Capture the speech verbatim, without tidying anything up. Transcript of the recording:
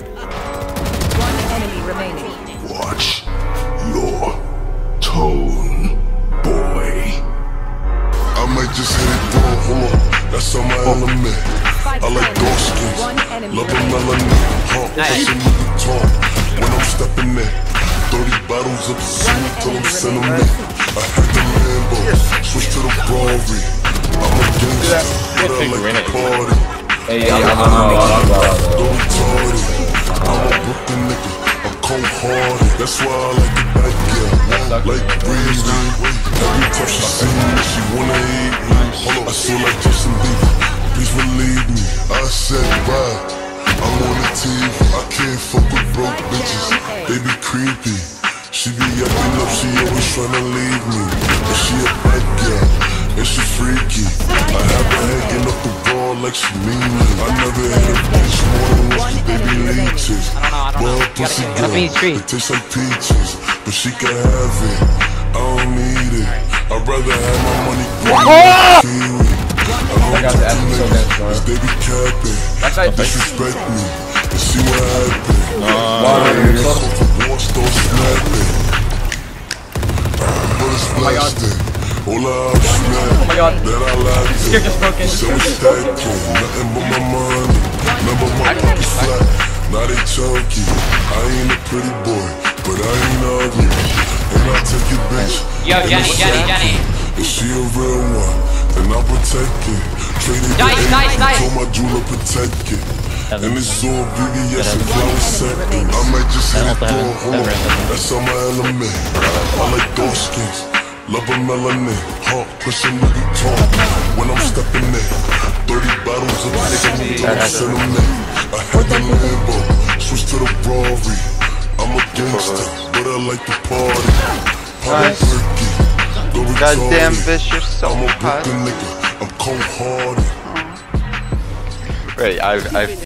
One enemy remaining. Watch your tone, boy. I might just hit it, bro. Hold on, that's on my element. I like dark skins, love a melanin. Huh, listen to the talk when I'm stepping in. Thirty bottles up soon till I'm sentiment. I had the Lambo, switch to the Ferrari. I'm a gangster, but I like to party. Hey, I'm a Brooklyn nigga, I'm cold hearted. That's why I like the back, yeah. Like breathing. Every time she see me, she wanna eat me. Hold up, I feel like Justin Bieber. Please believe me. I said bye. I'm on the T V. I can't fuck with broke bitches. They be creepy. She be up and up, she always tryna leave me. And she a back, yeah. And she freaky. I have her hanging up the wall. Like she mean it. I never had a bitch more than once, baby leeches. Well, pussy girl, it tastes like peaches, but she can have it. I don't need it. I'd rather have my money green than kiwi. I don't talk to niggas, cause they be capping. Disrespect me, and see what happened. Why they ain't off the watch, don't snap it. But it's blasting. All I have, oh my God, that I like it. You're just broken. So it's tactful, nothing but my money. Remember my pockets flat, now they chunky. I ain't a pretty boy, but I ain't ugly. And I'll take your bitch. Yo, Jenny, Jenny, Jenny. Is she a real one? And I'll protect it. Traded nice, nice, nice. Told my jeweler protect it. And it's all V V S and flowers second. I might just hit it door, hold on. That's on my element. I like dark skins. Love a melanin, huh? Pushing with the talk when I'm stepping in. Thirty bottles of ice on me, don't send them in. I had the Lambo, switch to the Ferrari. I'm a gangster, but I like to party. Pop a turkey, go retarded. Goddamn bitch, you're so hot. I'm a Brooklyn nigga, I'm cold-hearted. Ready, I... I